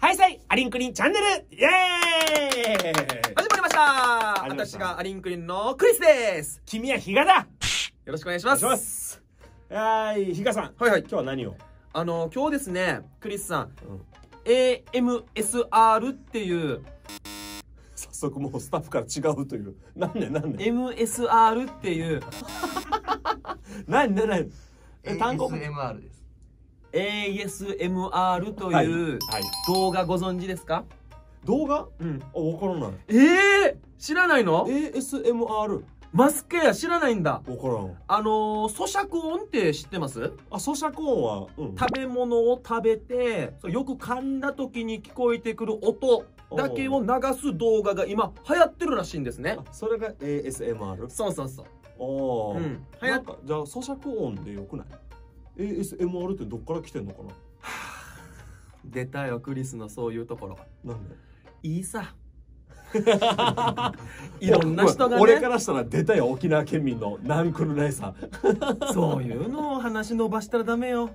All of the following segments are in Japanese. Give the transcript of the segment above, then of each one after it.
ハイサイアリンクリンチャンネルイエーイ始まりました私がアリンクリンのクリスです君はヒガだよろしくお願いしますはい、ヒガさんはいはい今日は何を今日ですね、クリスさん、ASMR っていう早速もうスタッフから違うというなんで MSR っていうなんで単語 ASMR です ASMR という動画ご存知ですか？動画？うん。あ、わからない。知らないの？ ASMR。マスクや知らないんだ。わからん。咀嚼音って知ってます？あ、咀嚼音は、うん、食べ物を食べて、よく噛んだ時に聞こえてくる音だけを流す動画が今流行ってるらしいんですね。それが ASMR。そうそうそう。ああ。うん。流行った。じゃあ咀嚼音でよくない？ASMR ってどっから来てんのかな。出たよクリスのそういうところ。なんで？いいさ。いろんな人がね。俺からしたら出たよ沖縄県民のなんくるないさ。そういうのを話伸ばしたらダメよ。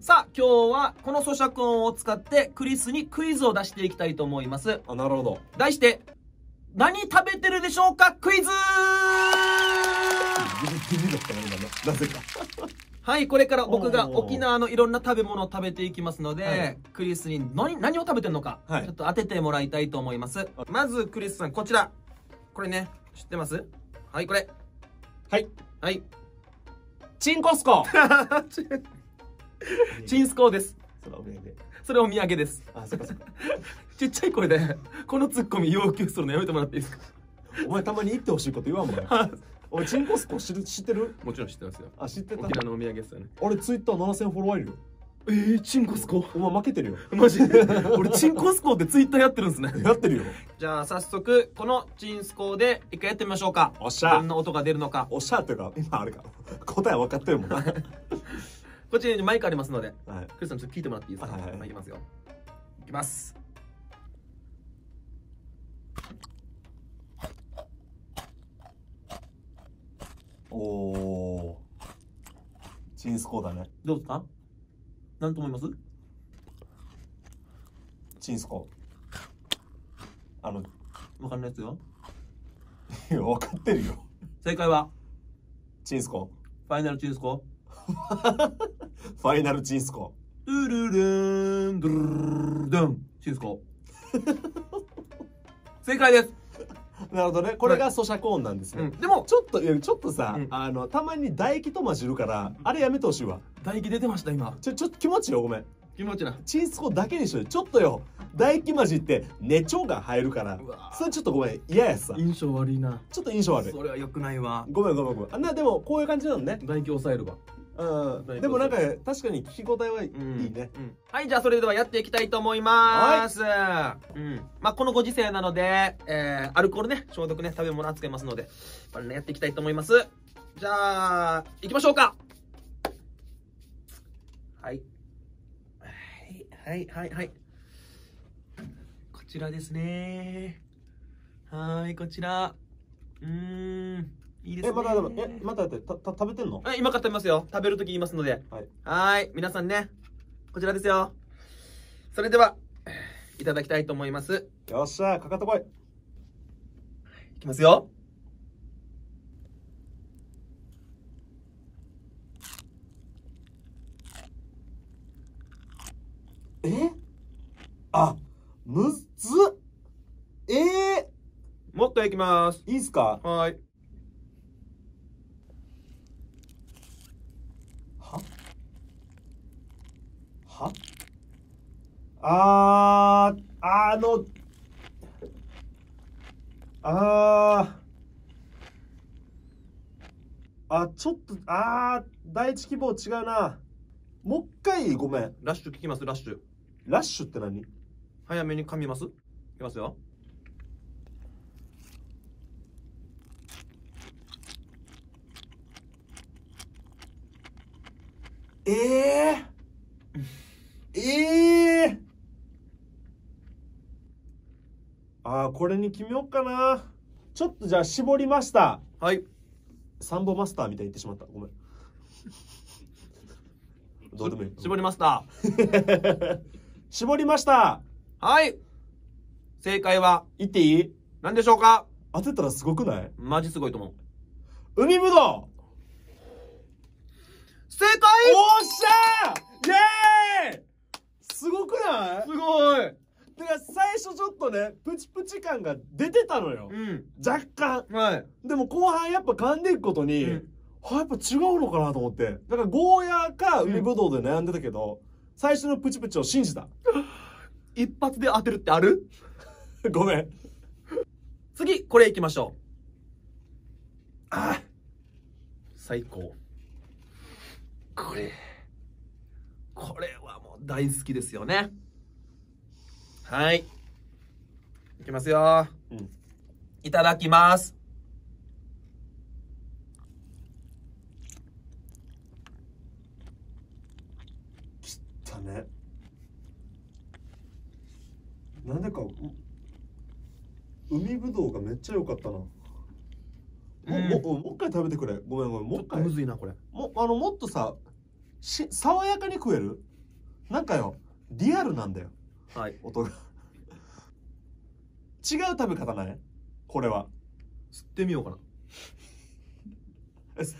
さあ今日はこの咀嚼音を使ってクリスにクイズを出していきたいと思います。あ、なるほど。題して何食べてるでしょうかクイズ。ギリギリだったなぜか。はい、これから僕が沖縄のいろんな食べ物を食べていきますので、はい、クリスに何を食べてるのか、はい、ちょっと当ててもらいたいと思います。まずクリスさん、こちら。これね、知ってます？はい、これ。はい。はい。チンコスコ。チンスコです。それお土産です。あ、そっかそっか。ちっちゃい声で、このツッコミ要求するのやめてもらっていいですか？お前たまに言ってほしいこと言わんもん。俺チンコスコ知ってる？もちろん知ってますよ。あ、知ってた。沖縄のお土産ですよね。俺ツイッター7000フォロワーいるよ。チンコスコ？お前負けてるよ。マジで。俺チンコスコってツイッターやってるんですね。やってるよ。じゃあ早速このチンスコで一回やってみましょうか。おっしゃ。どんな音が出るのか。おっしゃっていうか今あれか。答え分かってるもんな。こっちにマイクありますので。はい。クリスさんちょっと聞いてもらっていいですか？はい。いきますよ。いきます。おーチンスコだね。どうですか？何と思います？チンスコ。わかんないやつよ。いや、わかってるよ。正解はチンスコ。ファイナルチンスコ。ファイナルチンスコ。ドゥルルーン、ドゥルルドゥン、チンスコ。正解です。なるほどね。これが咀嚼音なんですね。でもちょっとさ、たまに唾液と混じるからあれやめてほしいわ。唾液出てました今。ちょっと気持ちよ。ごめん。気持ちなチンスコだけにしよ。ちょっとよ唾液混じって寝腸が入るから、それちょっとごめん嫌やさ。印象悪いな。ちょっと印象悪い。それは良くないわ。ごめん。でもこういう感じなのね。唾液抑えるわ。でもなんか確かに聞き応えはいいね。はい、じゃあそれではやっていきたいと思います。まあこのご時世なのでアルコールね、消毒ね、食べ物扱いますのでこれねやっていきたいと思います。じゃあいきましょうか。はいはいはいはい、こちらですね。はい、こちら。いいですね。まだ食べてんの？今から食べますよ。食べるとき言いますので。はい。皆さんね、こちらですよ。それでは、いただきたいと思います。よっしゃ、かかってこい。いきますよ。あ、むずっ。もっといきます。いいっすか？はい。は？第一希望違うな。もう一回ごめん。ラッシュ聞きます。ラッシュ。ラッシュって何？早めに噛みます。いきますよ。これに決めようかな。ちょっとじゃあ絞りました。はい。サンボマスターみたいに言ってしまった。ごめん。どうでもいい。絞りました。絞りました。はい。正解は、言っていい？何でしょうか？当てたらすごくない？マジすごいと思う。海ぶどう！正解！おっしゃー！イェーイ！すごくない？すごい。だから最初ちょっとね、プチプチ感が出てたのよ。うん、若干。はい。でも後半やっぱ噛んでいくことに、うん、はやっぱ違うのかなと思って。だからゴーヤーか海ぶどうで悩んでたけど、うん、最初のプチプチを信じた。一発で当てるってある？ごめん。次、これいきましょう。あ、最高。これはもう大好きですよね。はい。いきますよ。うん、いただきます。きったね。なんでか、海ぶどうがめっちゃ良かったな。もう一回食べてくれ。ごめんごめん。もう一回。むずいな、これ。もっとさ、爽やかに食える？なんかよ、リアルなんだよ。はい、音が違う食べ方だね。これは吸ってみようかな。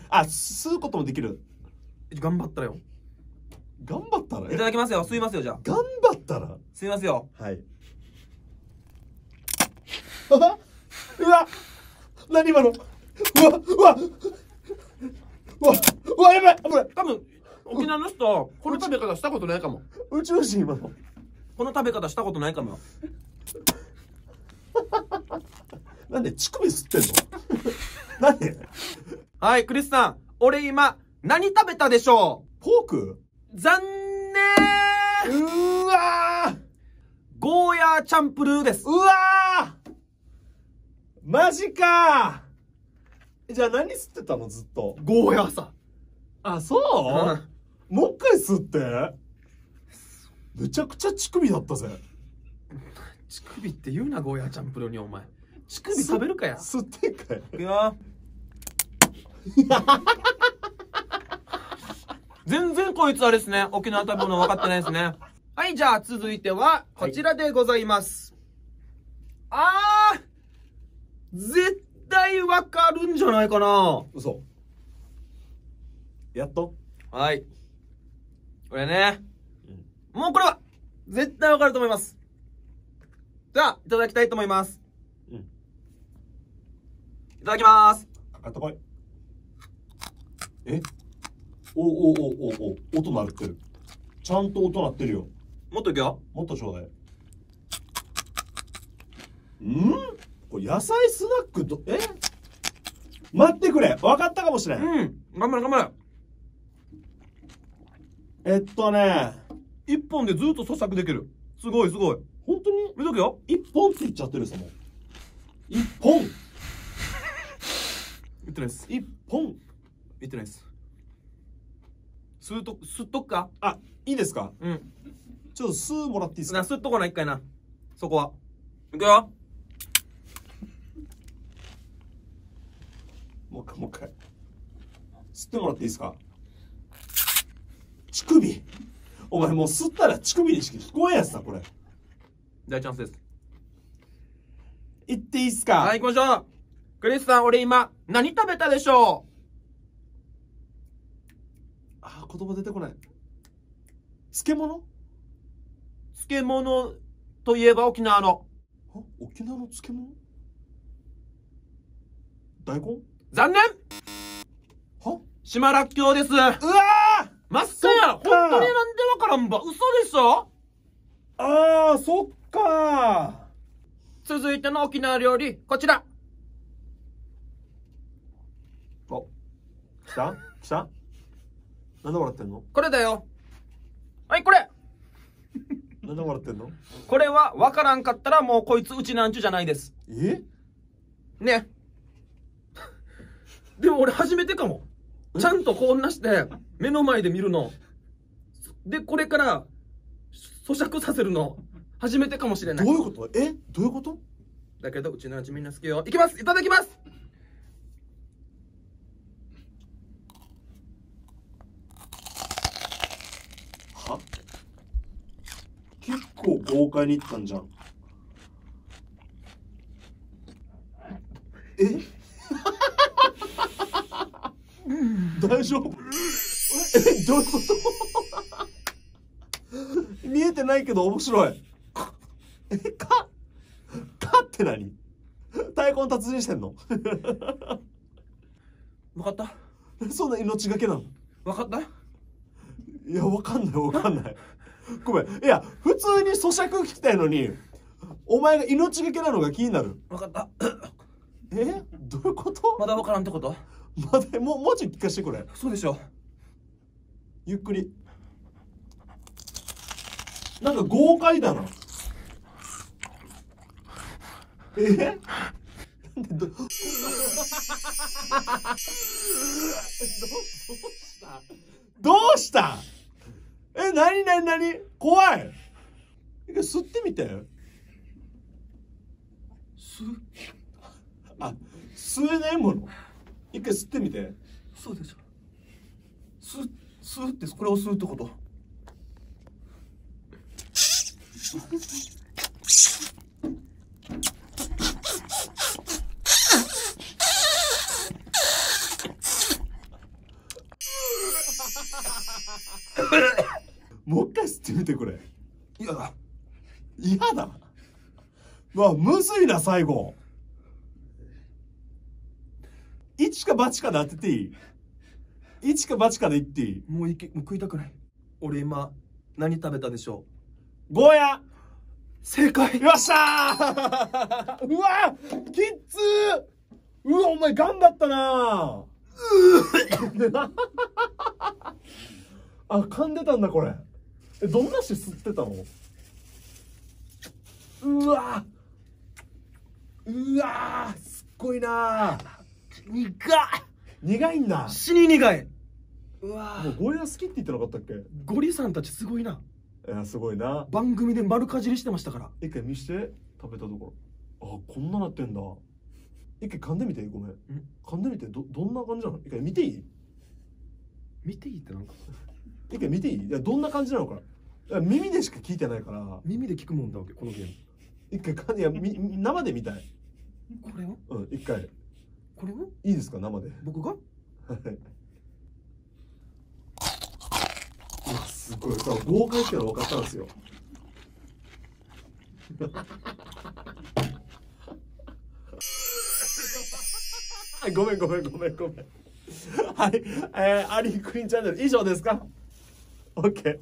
あ、吸うこともできる。頑張ったらよ。頑張ったらいただきますよ。吸いますよ。じゃあ頑張ったら吸いますよ。はい。うわ何今の。うわやばい。これ多分沖縄の人この食べ方したことないかも。宇宙人今のこの食べ方したことないかもよ。なんで乳首吸ってんの。なんで。はい、クリスさん、俺今、何食べたでしょう？ポーク？残念！うわー！ゴーヤーチャンプルーです。うわー！マジかー！じゃあ何吸ってたのずっと。ゴーヤーさ。あ、そう？もう一回吸って。むちゃくちゃ乳首だったぜ。乳首って言うな、ゴーヤーチャンプルーにお前。乳首食べるかや。吸ってんかや。いや全然こいつあれですね。沖縄食べ物分かってないですね。はい、じゃあ続いてはこちらでございます。はい、絶対分かるんじゃないかな。嘘。やっと？はい。これね。もうこれは、絶対わかると思います。じゃあ、いただきたいと思います。うん。いただきまーす。あったかい。え？お、音鳴ってる。ちゃんと音鳴ってるよ。もっといくよ。もっとちょうだい。ん？これ野菜スナックと、え？待ってくれ！わかったかもしれん。うん。頑張れ頑張れ。ね。一本でずっと咀嚼できる。すごいすごい。本当に？見とくよ。一本って言っちゃってるさ、もう。一本。言ってないです。一本。言ってないです。吸っとくか？あ、いいですか？うん。ちょっと吸うもらっていいですか？吸っとこな、一回な。そこは。いくよ。もう一回。吸ってもらっていいですか？乳首。お前もう吸ったら乳首にしか聞こえんやつだ、これ。大チャンスです。行っていいっすか？はい、行きましょう。クリスさん、俺今、何食べたでしょう？あー、言葉出てこない。漬物？漬物といえば沖縄の。あ、沖縄の漬物？大根？残念！は？島らっきょうです。うわー！まっかや！本当になんでわからんば。嘘でしょ？ああ、そっか。続いての沖縄料理、こちら。お、来たなんで笑ってんの？これだよ。はい、これ。なんで笑ってんの？これはわからんかったらもうこいつうちなんちゅじゃないです。え？ね。でも俺初めてかも。ちゃんとこんなして、目の前で見るの。で、これから、咀嚼させるの。初めてかもしれない。どういうこと？え？どういうこと？だけど、うちのうちみんな好きよ。いきます！いただきます！は？結構こお迎えに行ったんじゃん。え大丈夫え、どういうこと見えてないけど面白い。え、かって何、太鼓の達人してんの分かった、そんな命がけなの。分かった、いや、分かんない。ごめん。いや、普通に咀嚼聞きたいのに、お前が命がけなのが気になる。分かった。え？どういうこと？まだ分からんってこと？まだ、もうちょい聞かせてくれ。そうでしょ。ゆっくり。なんか豪快だな。え？なんでどうした？どうした？え、なに怖い。吸ってみて。吸えないもの。一回吸ってみて。そうでしょ。吸って、これを吸うってこと。もう一回吸ってみてくれ。いやだ。嫌だ。うわ、むずいな、最後。一か八かで当てていい？一か八かで言っていい？もう食いたくない。俺今、何食べたでしょう？ゴーヤ！正解！よっしゃーうわきっつー、うわ、お前頑張ったなーあ、噛んでたんだ、これ。え、どんなし吸ってたの？うわーすっごいなー、苦いんだ、死に苦い。うわー、もうゴリラ好きって言ってなかったっけ？ゴリさんたちすごいな。いや、すごいな。番組で丸かじりしてましたから。一回見して、食べたところ。あ、こんななってんだ。一回噛んでみて。ごめん、噛んでみて。どんな感じなの？一回見ていい？見ていいってなんか一回見ていい？いや、どんな感じなのかな。耳でしか聞いてないから。耳で聞くもんだわけ、このゲーム。一回噛んで、生で見たい。これを一回、これもいいですか、生で。僕がすごいさ、豪快っての分かったんですよごめんはい、アリークイーンチャンネル以上ですか。 OK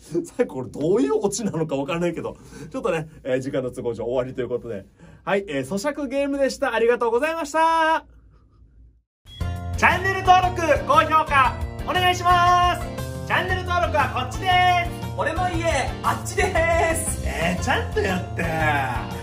最後これどういうオチなのか分からないけど、ちょっとね、時間の都合上終わりということで、はい、咀嚼ゲームでした。ありがとうございました。チャンネル登録、高評価お願いします。チャンネル登録はこっちです。俺の家あっちです。ちゃんとやって。